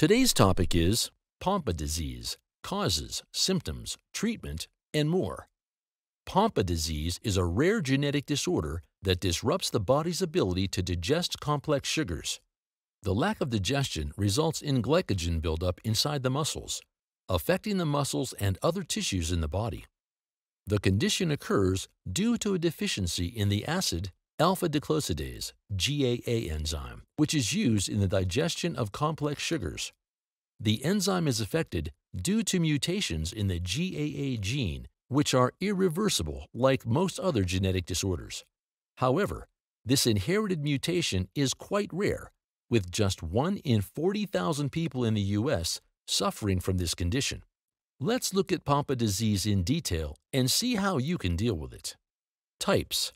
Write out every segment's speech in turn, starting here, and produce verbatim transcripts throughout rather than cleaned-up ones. Today's topic is Pompe disease, causes, symptoms, treatment, and more. Pompe disease is a rare genetic disorder that disrupts the body's ability to digest complex sugars. The lack of digestion results in glycogen buildup inside the muscles, affecting the muscles and other tissues in the body. The condition occurs due to a deficiency in the acid alpha-glucosidase (G A A) enzyme, which is used in the digestion of complex sugars. The enzyme is affected due to mutations in the G A A gene, which are irreversible like most other genetic disorders. However, this inherited mutation is quite rare, with just one in forty thousand people in the U S suffering from this condition. Let's look at Pompe disease in detail and see how you can deal with it. Types.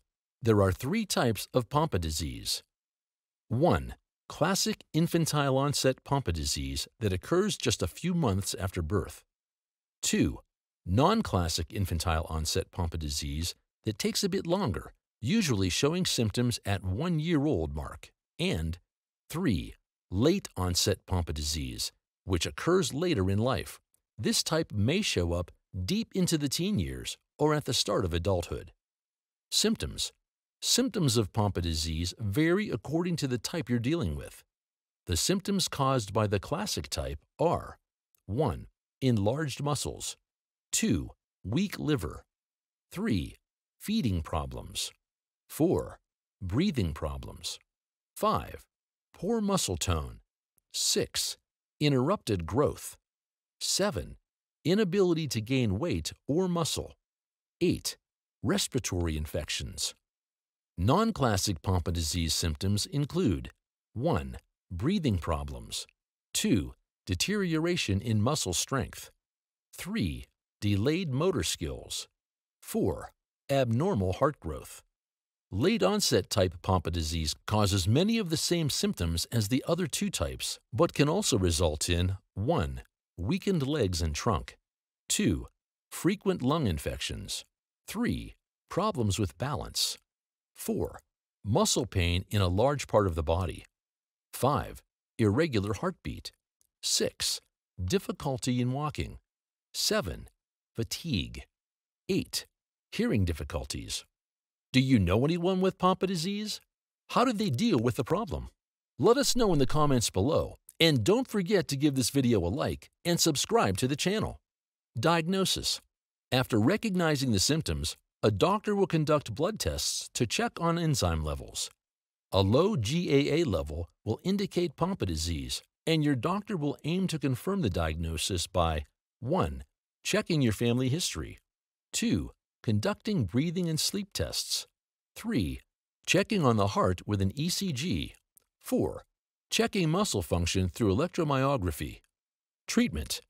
There are three types of Pompe disease. one. Classic infantile-onset Pompe disease that occurs just a few months after birth. two. Non-classic infantile-onset Pompe disease that takes a bit longer, usually showing symptoms at one-year-old mark. And three. Late-onset Pompe disease, which occurs later in life. This type may show up deep into the teen years or at the start of adulthood. Symptoms. Symptoms of Pompe disease vary according to the type you're dealing with. The symptoms caused by the classic type are one. Enlarged muscles. two. Weak liver. three. Feeding problems. four. Breathing problems. five. Poor muscle tone. six. Interrupted growth. seven. Inability to gain weight or muscle. eight. Respiratory infections. Non-classic Pompe disease symptoms include one. Breathing problems. two. Deterioration in muscle strength. three. Delayed motor skills. four. Abnormal heart growth. Late-onset type Pompe disease causes many of the same symptoms as the other two types, but can also result in one. Weakened legs and trunk. two. Frequent lung infections. three. Problems with balance. four. Muscle pain in a large part of the body. five. Irregular heartbeat. six. Difficulty in walking. seven. Fatigue. eight. Hearing difficulties. Do you know anyone with Pompe disease? How did they deal with the problem? Let us know in the comments below, and don't forget to give this video a like and subscribe to the channel. Diagnosis. After recognizing the symptoms, a doctor will conduct blood tests to check on enzyme levels. A low G A A level will indicate Pompe disease, and your doctor will aim to confirm the diagnosis by one. Checking your family history. two. Conducting breathing and sleep tests. three. Checking on the heart with an E C G. four. Checking muscle function through electromyography. Treatment.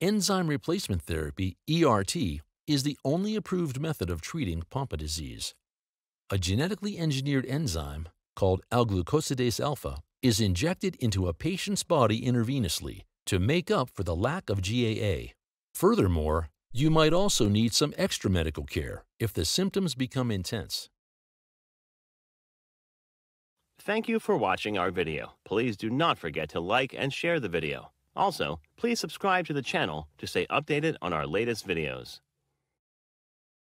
Enzyme replacement therapy, E R T, is the only approved method of treating Pompe disease. A genetically engineered enzyme, called alglucosidase alpha, is injected into a patient's body intravenously to make up for the lack of G A A. Furthermore, you might also need some extra medical care if the symptoms become intense. Thank you for watching our video. Please do not forget to like and share the video. Also, please subscribe to the channel to stay updated on our latest videos.